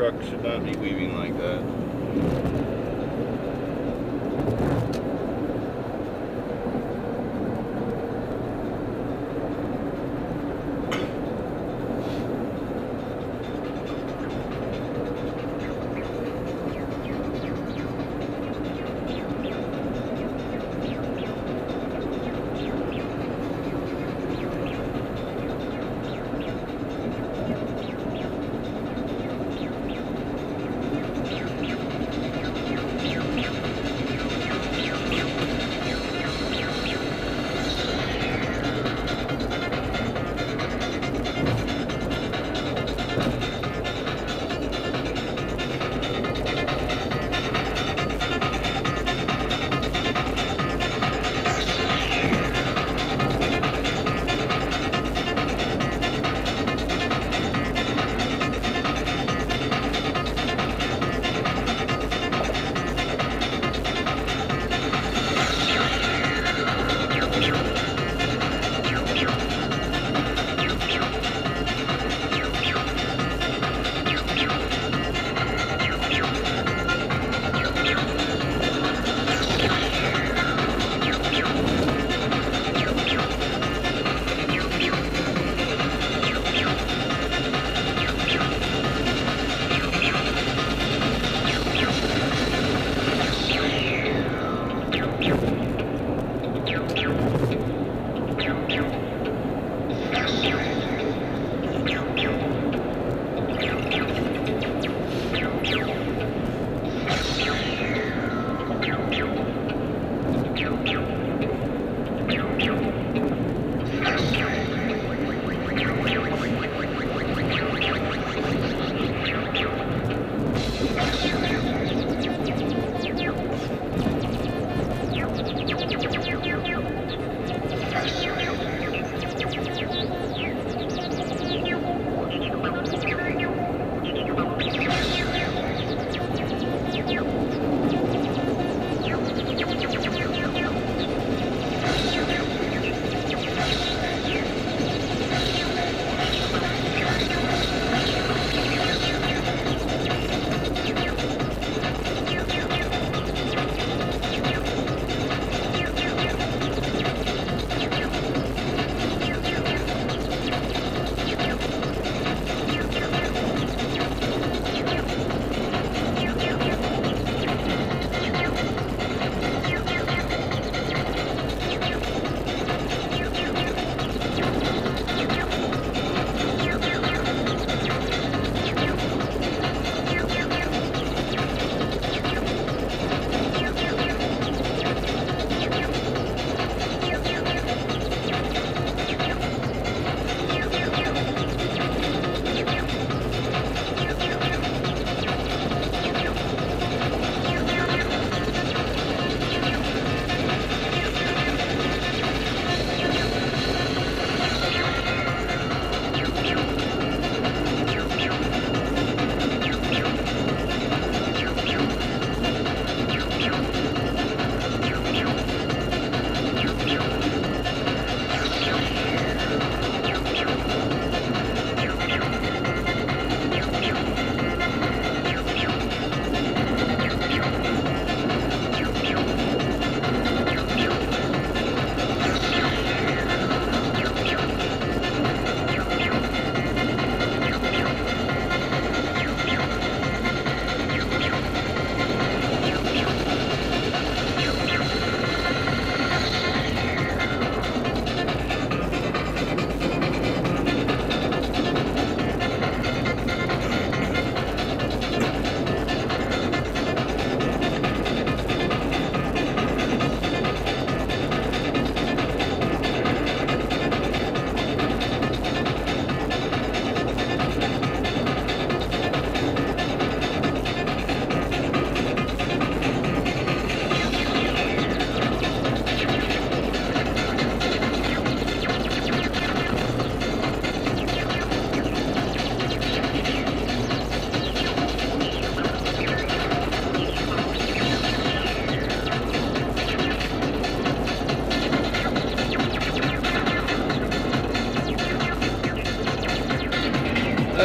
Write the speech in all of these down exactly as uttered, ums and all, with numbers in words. truck should not be weaving like that.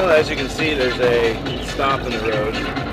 As you can see, there's a stop in the road.